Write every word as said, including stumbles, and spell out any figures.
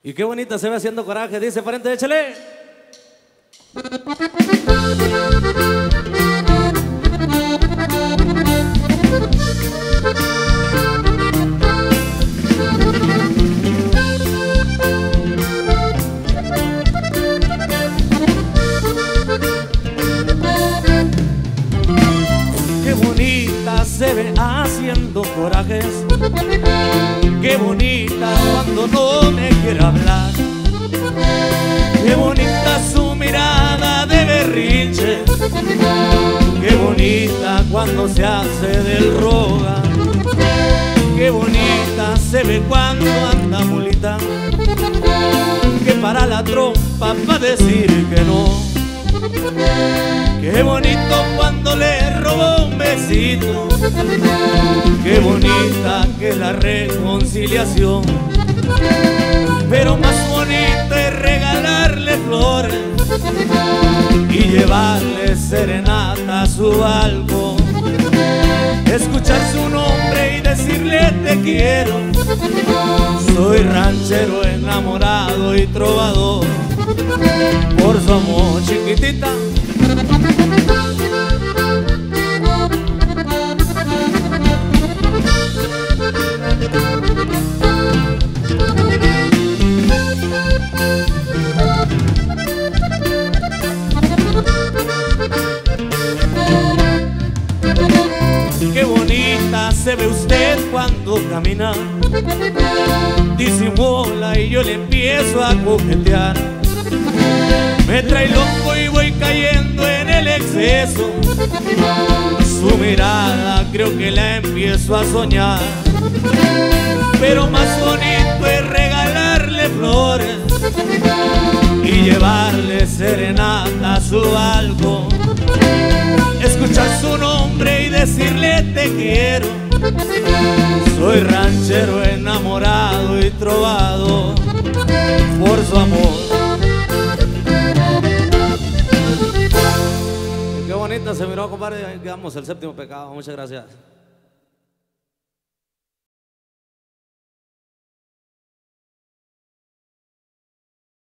Y qué bonita se ve haciendo coraje, dice frente, échale. Qué bonita se ve haciendo corajes. Qué bonita cuando no me quiere hablar. Qué bonita su mirada de berrinche. Qué bonita cuando se hace del rogar. Qué bonita se ve cuando anda mulita, que para la trompa pa' decir que no. Qué bonito cuando le robó un besito. Qué bonita que la reconciliación. Pero más bonito es regalarle flores y llevarle serenata a su balcón, escuchar su nombre y decirle te quiero. Soy ranchero enamorado y trovador por su amor, chiquitita. Qué bonita se ve usted cuando camina, disimula y yo le empiezo a coquetear. Me trae loco y voy cayendo en el exceso, su mirada creo que la empiezo a soñar. Pero más bonito es regalarle flores y llevarle serenata a su balcón, escuchar su nombre y decirle te quiero. Soy ranchero enamorado y trovado por su amor. Qué bonita se miró, compadre. Ahí quedamos, el séptimo pecado. Muchas gracias.